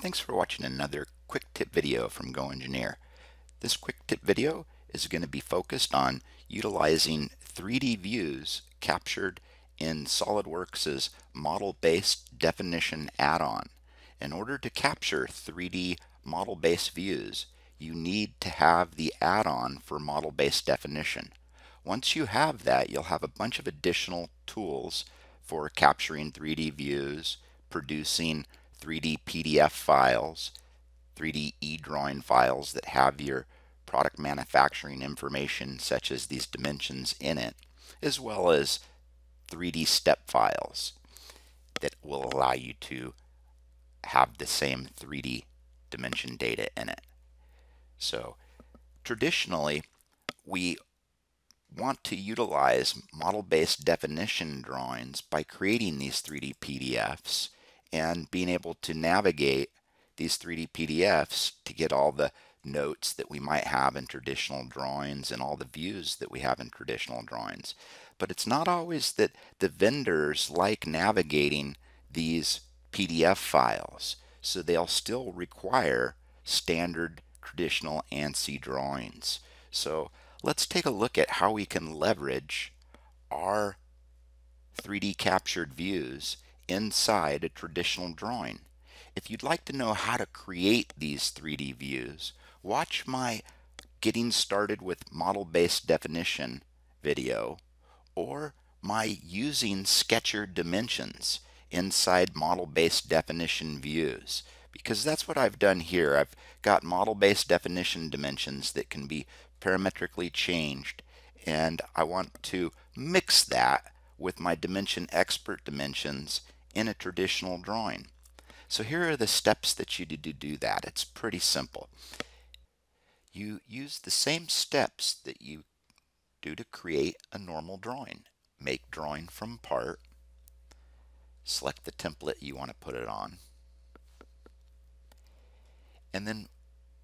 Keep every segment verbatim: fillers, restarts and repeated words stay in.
Thanks for watching another quick tip video from GoEngineer. This quick tip video is going to be focused on utilizing three D views captured in SolidWorks' model-based definition add-on. In order to capture three D model-based views, you need to have the add-on for model-based definition. Once you have that, you'll have a bunch of additional tools for capturing three D views, producing three D P D F files, three D e-drawing files that have your product manufacturing information such as these dimensions in it, as well as three D step files that will allow you to have the same three D dimension data in it. So traditionally, we want to utilize model-based definition drawings by creating these three D P D Fs and being able to navigate these three D P D Fs to get all the notes that we might have in traditional drawings and all the views that we have in traditional drawings. But it's not always that the vendors like navigating these P D F files, so they'll still require standard traditional ANSI drawings. So let's take a look at how we can leverage our three D captured views inside a traditional drawing. If you'd like to know how to create these three D views, watch my Getting Started with Model-Based Definition video or my Using Sketcher Dimensions inside Model-Based Definition Views, because that's what I've done here. I've got model-based definition dimensions that can be parametrically changed, and I want to mix that with my Dimension Expert dimensions in a traditional drawing. So here are the steps that you need to do that. It's pretty simple. You use the same steps that you do to create a normal drawing. Make drawing from part. Select the template you want to put it on. And then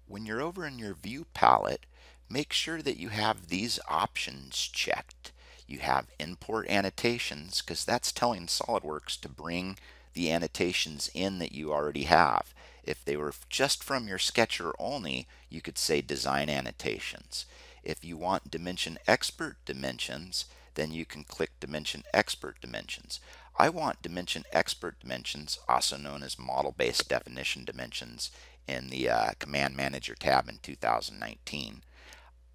when you're over in your view palette, make sure that you have these options checked. You have import annotations, because that's telling SolidWorks to bring the annotations in that you already have. If they were just from your sketcher only, you could say design annotations. If you want Dimension Expert dimensions, then you can click Dimension Expert dimensions. I want Dimension Expert dimensions, also known as model-based definition dimensions, in the uh, Command Manager tab in two thousand nineteen.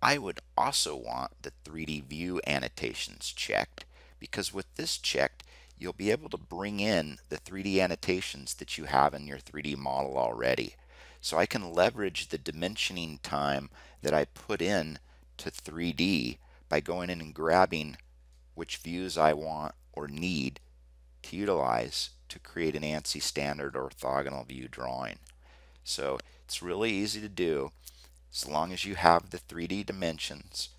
I would also want the three D view annotations checked, because with this checked, you'll be able to bring in the three D annotations that you have in your three D model already. So I can leverage the dimensioning time that I put in to three D by going in and grabbing which views I want or need to utilize to create an ANSI standard orthogonal view drawing. So it's really easy to do. As long as you have the three D dimensions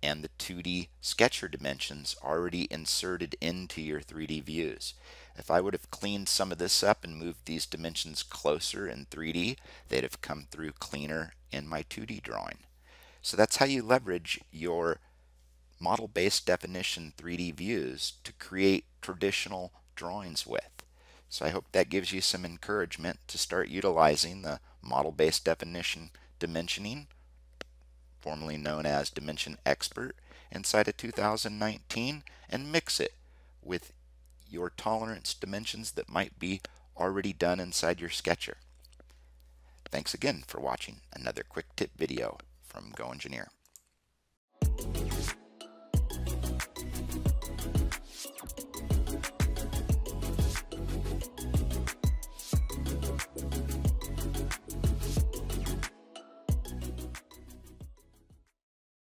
and the two D sketcher dimensions already inserted into your three D views. If I would have cleaned some of this up and moved these dimensions closer in three D, they'd have come through cleaner in my two D drawing. So that's how you leverage your model-based definition three D views to create traditional drawings with. So I hope that gives you some encouragement to start utilizing the model-based definition dimensioning, formerly known as Dimension Expert, inside of two thousand nineteen, and mix it with your tolerance dimensions that might be already done inside your sketcher. Thanks again for watching another quick tip video from GoEngineer.